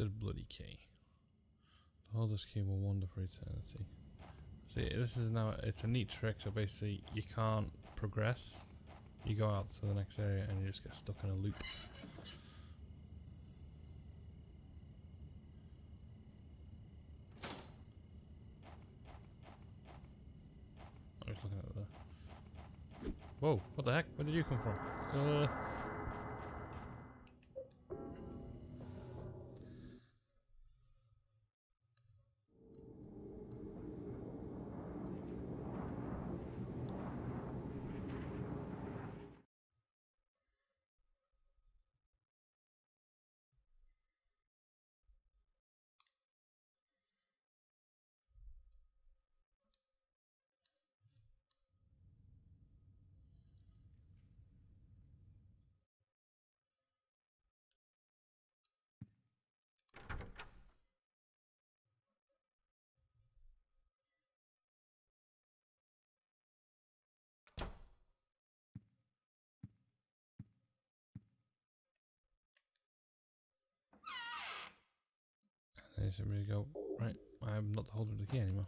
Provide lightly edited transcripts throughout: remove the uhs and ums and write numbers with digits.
That bloody key. The holder's key will wander for eternity. See, this is now, it's a neat trick, so basically you can't progress. You go out to the next area and you just get stuck in a loop. I was looking at that. Whoa, what the heck? Where did you come from? Somebody go, right, I'm not the holder of the key anymore.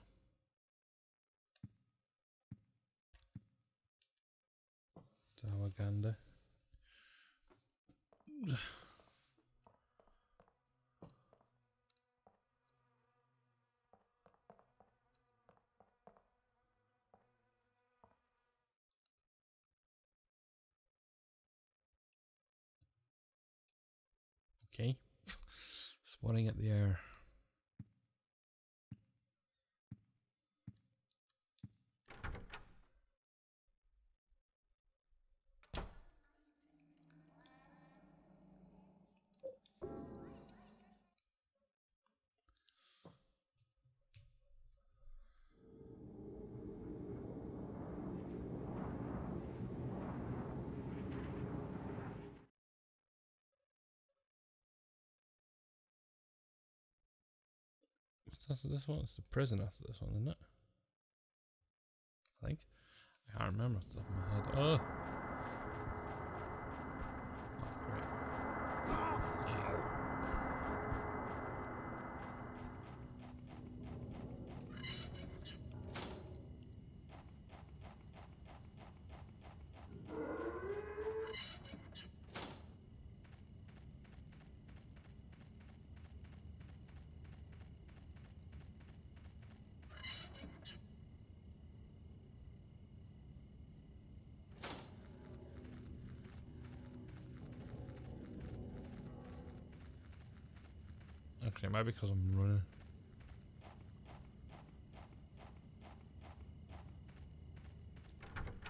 Tower gander. Okay. Spawning at the air. That's this one. It's the prison after this one, isn't it? I think. I can't remember off the top of my head. Oh! Not great. Okay, maybe because I'm running.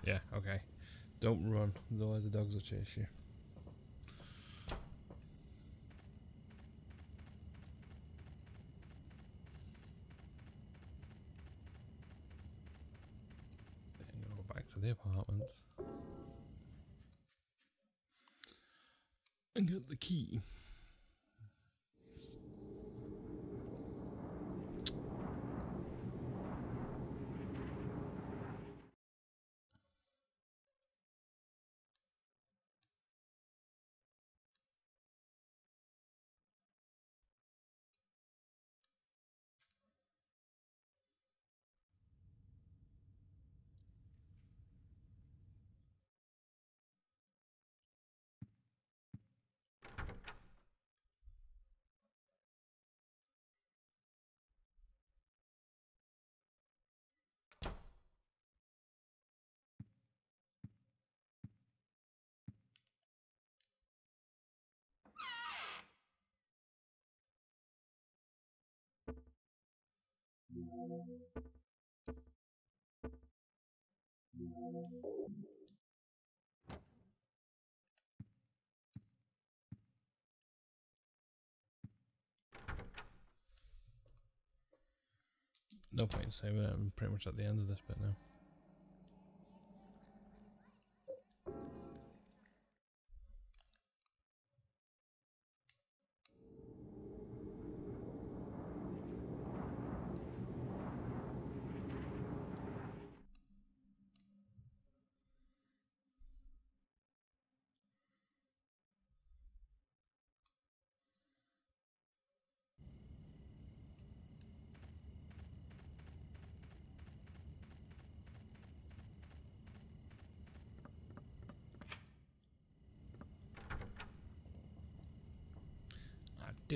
Yeah, okay. Don't run, otherwise the dogs will chase you. Then go back to the apartments. And get the key. No point in saving it, I'm pretty much at the end of this bit now.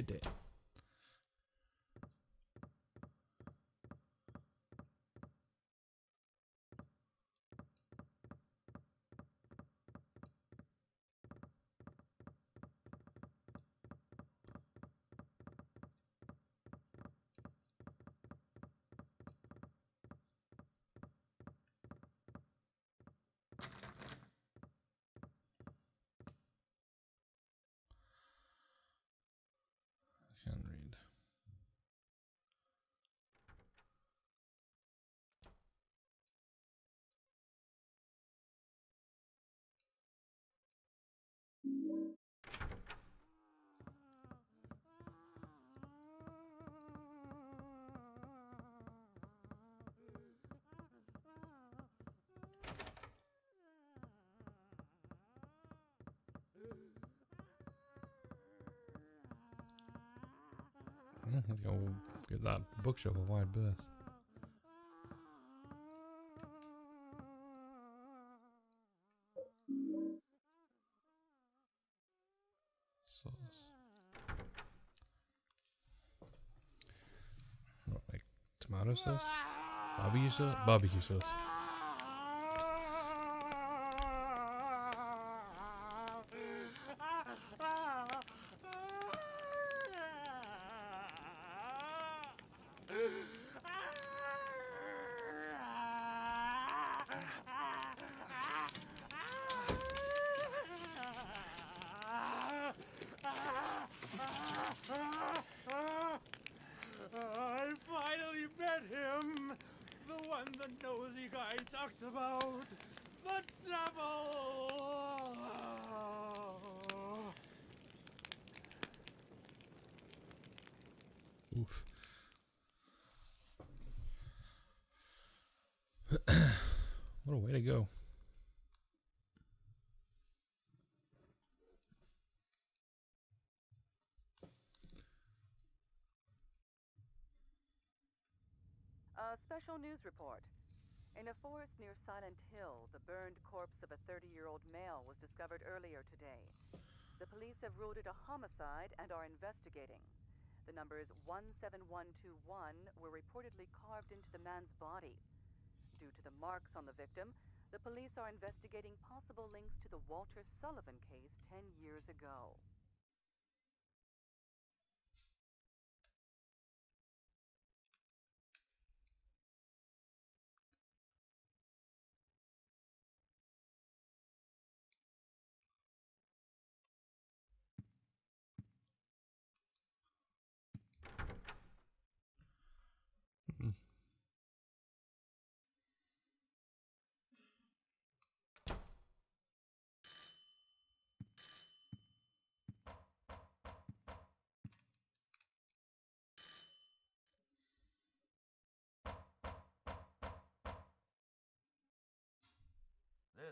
did it. I think I'll get that bookshelf a wide berth. Sauce. What, like tomato sauce? Barbecue sauce? Barbecue sauce. News report. In a forest near Silent Hill, the burned corpse of a 30-year-old male was discovered earlier today. The police have ruled it a homicide and are investigating. The numbers 17121 were reportedly carved into the man's body. Due to the marks on the victim, the police are investigating possible links to the Walter Sullivan case 10 years ago.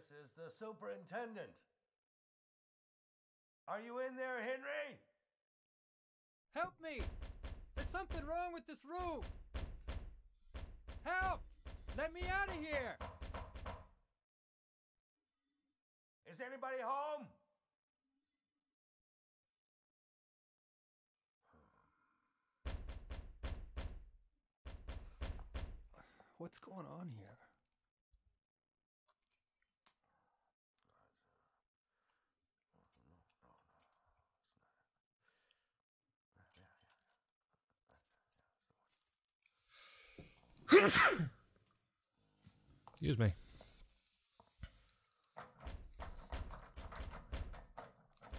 This is the superintendent. Are you in there, Henry? Help me! There's something wrong with this room! Help! Let me out of here! Is anybody home? What's going on here? Excuse me. That's strange.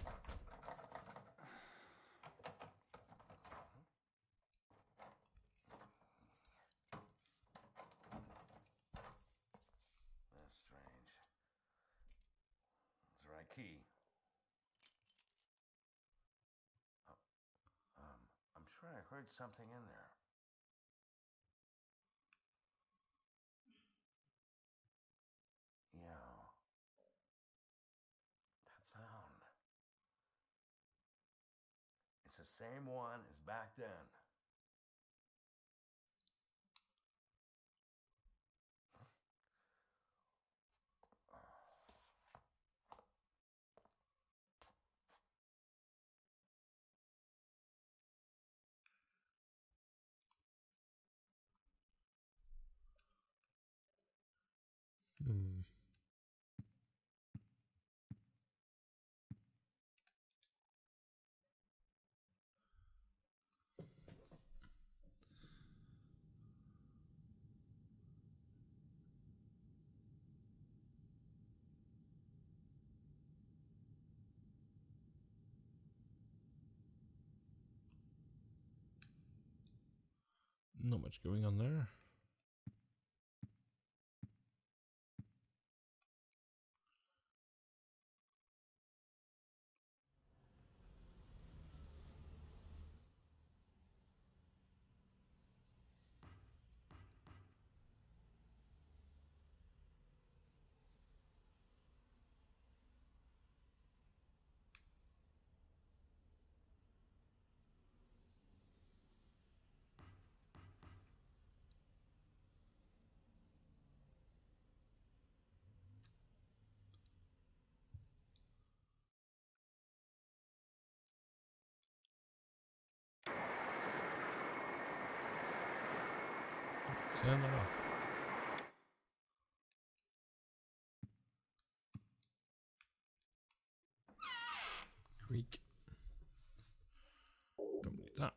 That's the right key. I'm sure I heard something in there. Same one as back then. Not much going on there. Turn that off. Creak. Don't need that.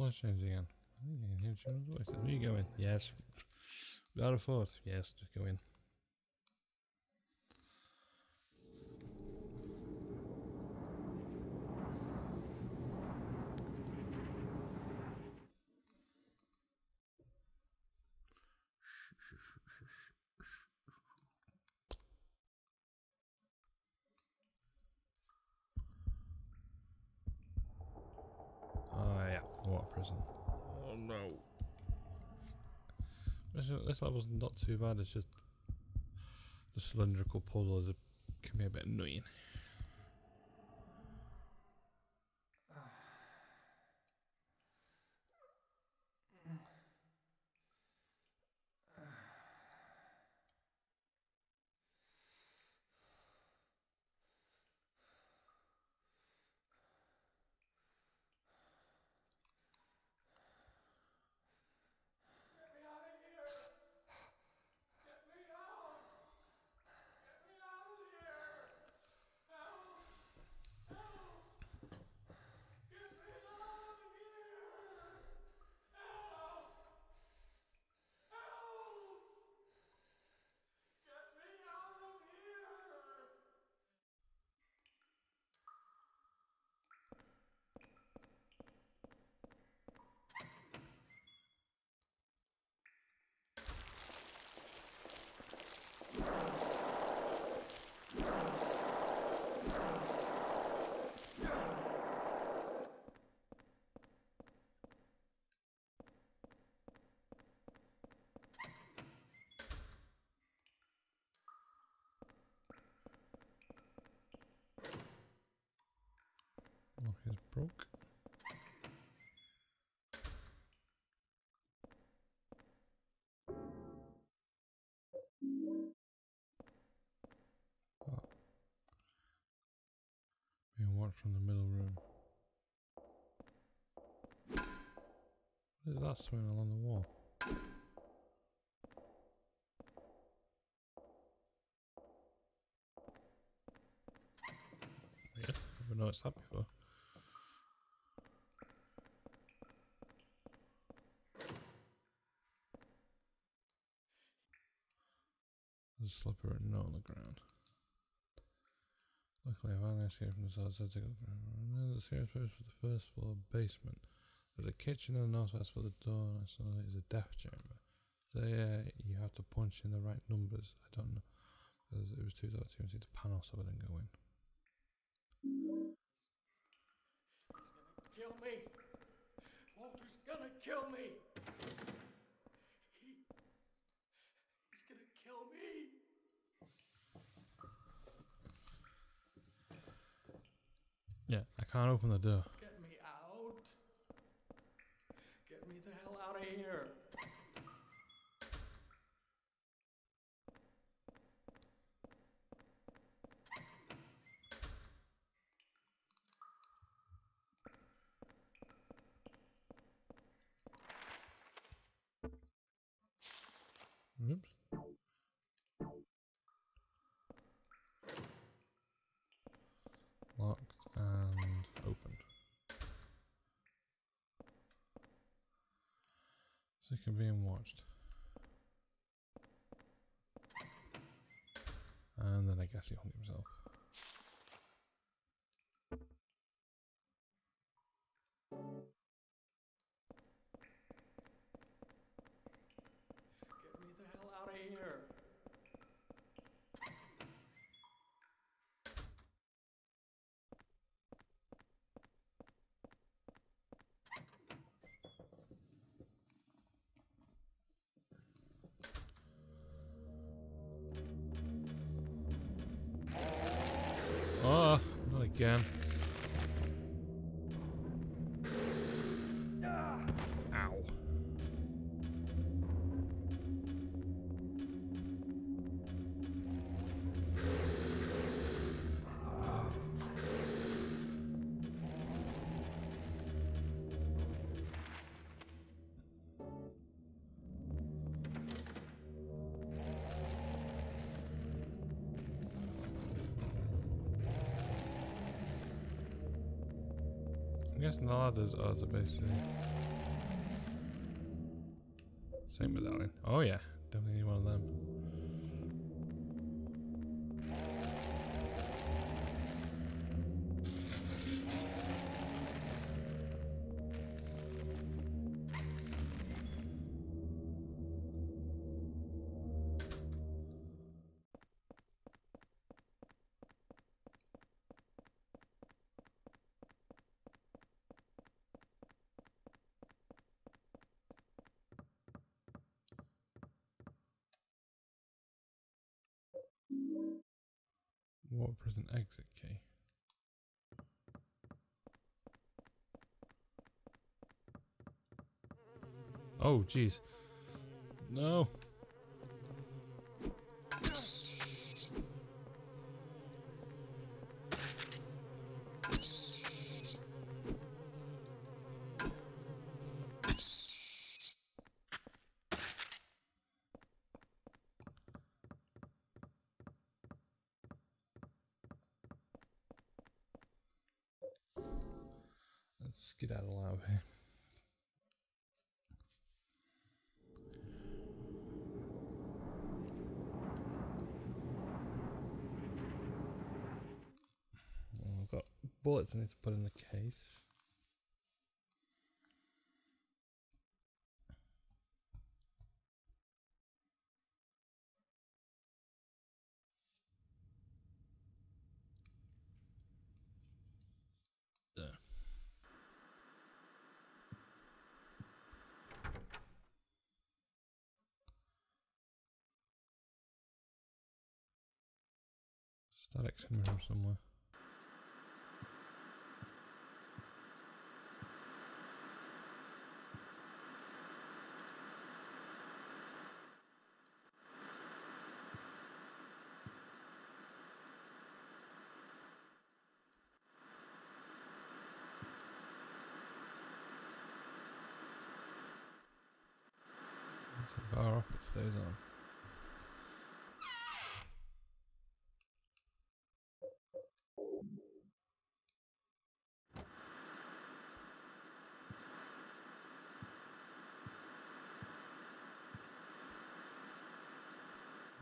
Light change again. I think I can hear children's voices. Where are you going? Yes. Without a thought. Yes, just go in. Oh no. This level's not too bad, it's just the cylindrical puzzles can be a bit annoying. Broke. Oh. Being watched from the middle room. What is that swinging along the wall? Weird. I've never noticed that before. Slipper and not on the ground. Luckily, I finally escaped from the side, so I took the ground. The serious place was the first floor basement. There's a kitchen in the northwest for the door, and I saw that it's a death chamber. So, yeah, you have to punch in the right numbers. I don't know. Because it was 2.2 and see the panel, so I didn't go in. He's gonna kill me! Walter's gonna kill me! He's gonna kill me! can't open the door. Get me out. Get me the hell out of here. Oops. Locked and opened. Sick of being watched. And then I guess he hung himself. Oh, not again. Ow. I guess the ladders are basically same with that one. Oh yeah, definitely need one of them. Water prison exit key. Oh, jeez. No. Let's get out of the lab here. Well, I've got bullets I need to put in the case. Static's coming from somewhere. If the bar up, it stays on.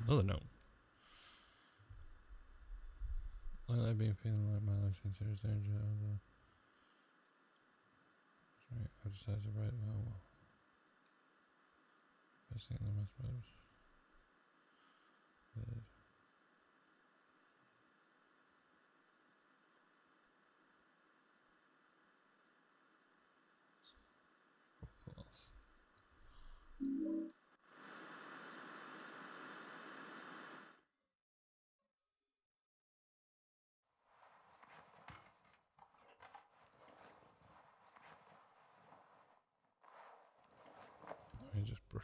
Another note. Lately I've been feeling like my life's in serious danger. Right, I decided to write my own. Best thing in the most problems.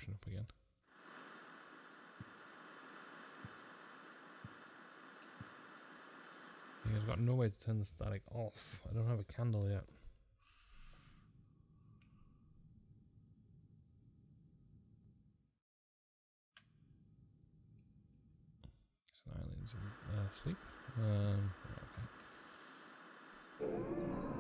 portion up again. I've got no way to turn the static off. I don't have a candle yet. So now I need to sleep. Okay.